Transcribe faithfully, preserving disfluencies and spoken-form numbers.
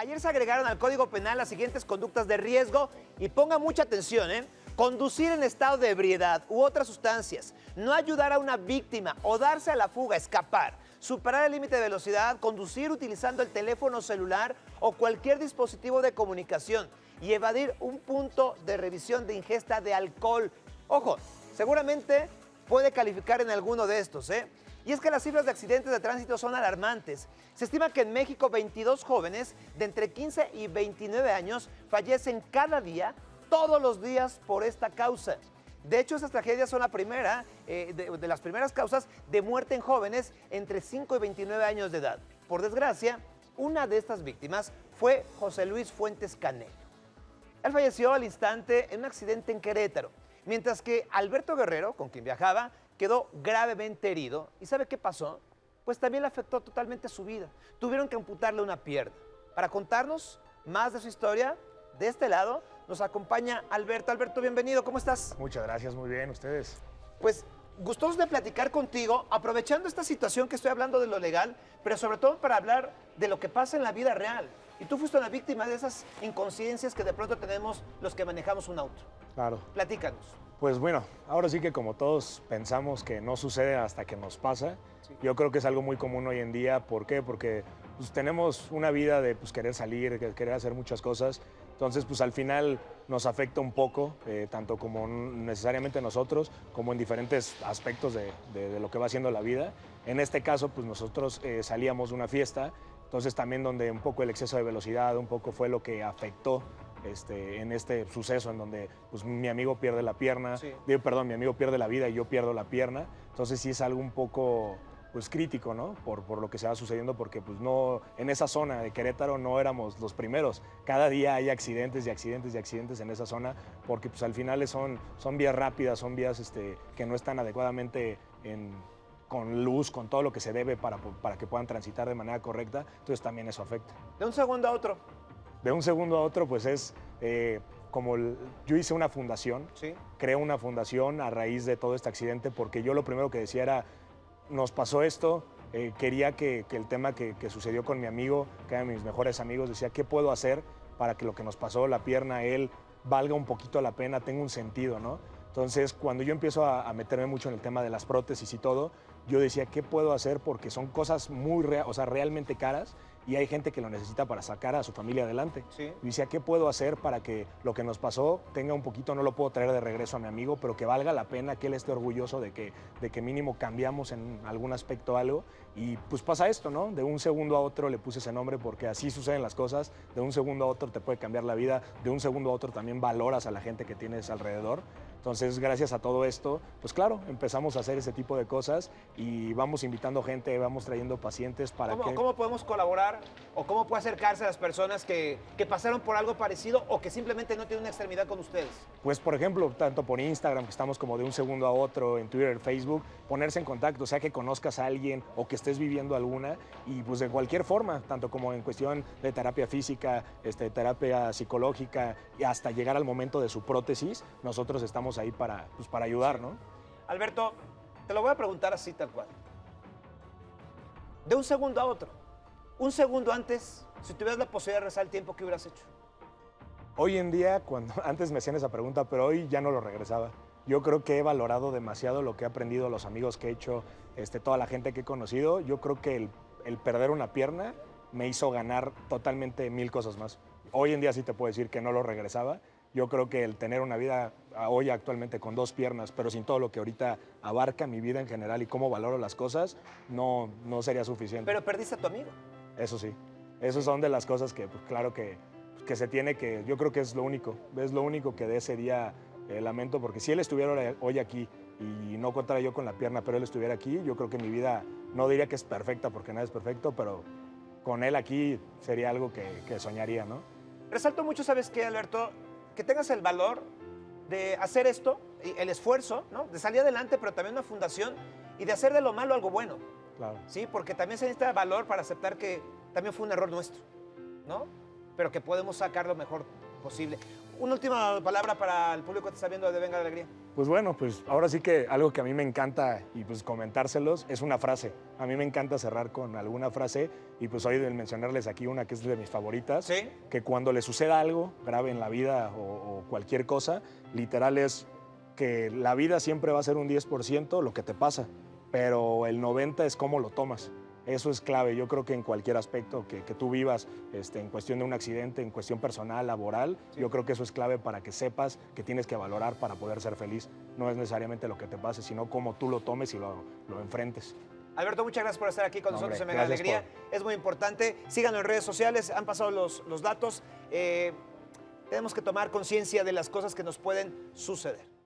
Ayer se agregaron al Código Penal las siguientes conductas de riesgo y ponga mucha atención, ¿eh? Conducir en estado de ebriedad u otras sustancias, no ayudar a una víctima o darse a la fuga, escapar, superar el límite de velocidad, conducir utilizando el teléfono celular o cualquier dispositivo de comunicación y evadir un punto de revisión de ingesta de alcohol. Ojo, seguramente puede calificar en alguno de estos, ¿eh? Y es que las cifras de accidentes de tránsito son alarmantes. Se estima que en México veintidós jóvenes de entre quince y veintinueve años fallecen cada día, todos los días por esta causa. De hecho, estas tragedias son la primera, eh, de, de las primeras causas de muerte en jóvenes entre cinco y veintinueve años de edad. Por desgracia, una de estas víctimas fue José Luis Fuentes Canelo. Él falleció al instante en un accidente en Querétaro, mientras que Alberto Guerrero, con quien viajaba, quedó gravemente herido. ¿Y sabe qué pasó? Pues también le afectó totalmente su vida. Tuvieron que amputarle una pierna. Para contarnos más de su historia, de este lado nos acompaña Alberto. Alberto, bienvenido, ¿cómo estás? Muchas gracias, muy bien, ¿ustedes? Pues gustosos de platicar contigo, aprovechando esta situación que estoy hablando de lo legal, pero sobre todo para hablar de lo que pasa en la vida real. Y tú fuiste una víctima de esas inconsciencias que de pronto tenemos los que manejamos un auto. Claro. Platícanos. Pues bueno, ahora sí que como todos pensamos que no sucede hasta que nos pasa, sí. Yo creo que es algo muy común hoy en día. ¿Por qué? Porque pues, tenemos una vida de pues, querer salir, querer hacer muchas cosas. Entonces, pues al final nos afecta un poco, eh, tanto como necesariamente nosotros, como en diferentes aspectos de, de, de lo que va haciendo la vida. En este caso, pues nosotros eh, salíamos de una fiesta, entonces también donde un poco el exceso de velocidad, un poco fue lo que afectó. Este, en este suceso en donde pues, mi amigo pierde la pierna, sí. digo, perdón, mi amigo pierde la vida y yo pierdo la pierna, entonces sí es algo un poco pues, crítico, ¿no? Por, por lo que se va sucediendo, porque pues, no, en esa zona de Querétaro no éramos los primeros, cada día hay accidentes y accidentes y accidentes en esa zona, porque pues, al final son, son vías rápidas, son vías este, que no están adecuadamente en, con luz, con todo lo que se debe para, para que puedan transitar de manera correcta, entonces también eso afecta. De un segundo a otro. De un segundo a otro, pues es eh, como el, yo hice una fundación, ¿sí? Creo una fundación a raíz de todo este accidente, porque yo lo primero que decía era, nos pasó esto, eh, quería que, que el tema que, que sucedió con mi amigo, que eran mis mejores amigos, decía, ¿qué puedo hacer para que lo que nos pasó, la pierna a él, valga un poquito la pena, tenga un sentido, ¿no? Entonces, cuando yo empiezo a, a meterme mucho en el tema de las prótesis y todo, yo decía, ¿qué puedo hacer? Porque son cosas muy, rea- o sea, realmente caras, y hay gente que lo necesita para sacar a su familia adelante. Sí. Y decía, ¿qué puedo hacer para que lo que nos pasó tenga un poquito, no lo puedo traer de regreso a mi amigo, pero que valga la pena, que él esté orgulloso de que, de que mínimo cambiamos en algún aspecto algo? Y pues pasa esto, ¿no? De un segundo a otro le puse ese nombre porque así suceden las cosas. De un segundo a otro te puede cambiar la vida. De un segundo a otro también valoras a la gente que tienes alrededor. Entonces, gracias a todo esto, pues claro, empezamos a hacer ese tipo de cosas y vamos invitando gente, vamos trayendo pacientes para ¿Cómo, que... ¿Cómo podemos colaborar o cómo puede acercarse a las personas que, que pasaron por algo parecido o que simplemente no tienen una extremidad con ustedes? Pues, por ejemplo, tanto por Instagram, que estamos como de un segundo a otro, en Twitter, Facebook, ponerse en contacto, o sea, que conozcas a alguien o que estés viviendo alguna y pues de cualquier forma, tanto como en cuestión de terapia física, este, terapia psicológica y hasta llegar al momento de su prótesis, nosotros estamos ahí para, pues, para ayudar, ¿no? Alberto, te lo voy a preguntar así tal cual. De un segundo a otro, un segundo antes, si tuvieras la posibilidad de regresar el tiempo, ¿qué hubieras hecho? Hoy en día, cuando antes me hacían esa pregunta, pero hoy ya no lo regresaba. Yo creo que he valorado demasiado lo que he aprendido, los amigos que he hecho, este, toda la gente que he conocido. Yo creo que el, el perder una pierna me hizo ganar totalmente mil cosas más. Hoy en día sí te puedo decir que no lo regresaba. Yo creo que el tener una vida hoy actualmente con dos piernas, pero sin todo lo que ahorita abarca mi vida en general y cómo valoro las cosas, no, no sería suficiente. Pero perdiste a tu amigo. Eso sí. Esas son de las cosas que, pues, claro que, que se tiene que... Yo creo que es lo único. Es lo único que de ese día eh, lamento, porque si él estuviera hoy aquí y no contara yo con la pierna, pero él estuviera aquí, yo creo que mi vida, no diría que es perfecta, porque nada es perfecto, pero con él aquí sería algo que, que soñaría, ¿no? Resalto mucho, ¿sabes qué, Alberto? Que tengas el valor de hacer esto, el esfuerzo, ¿no? De salir adelante, pero también una fundación y de hacer de lo malo algo bueno. Claro. Sí, porque también se necesita valor para aceptar que también fue un error nuestro, ¿no? Pero que podemos sacar lo mejor posible. Una última palabra para el público que está viendo de Venga la Alegría. Pues bueno, pues ahora sí que algo que a mí me encanta y pues comentárselos es una frase. A mí me encanta cerrar con alguna frase y pues hoy de mencionarles aquí una que es de mis favoritas. ¿Sí? Que cuando le suceda algo grave en la vida o, o cualquier cosa, literal es que la vida siempre va a ser un diez por ciento lo que te pasa, pero el noventa por ciento es cómo lo tomas. Eso es clave, yo creo que en cualquier aspecto que, que tú vivas, este, en cuestión de un accidente, en cuestión personal, laboral, sí. Yo creo que eso es clave para que sepas que tienes que valorar para poder ser feliz. No es necesariamente lo que te pase, sino cómo tú lo tomes y lo, lo enfrentes. Alberto, muchas gracias por estar aquí con no, nosotros hombre, en Mega Alegría. Por... Es muy importante. Síganlo en redes sociales, han pasado los, los datos. Eh, tenemos que tomar conciencia de las cosas que nos pueden suceder.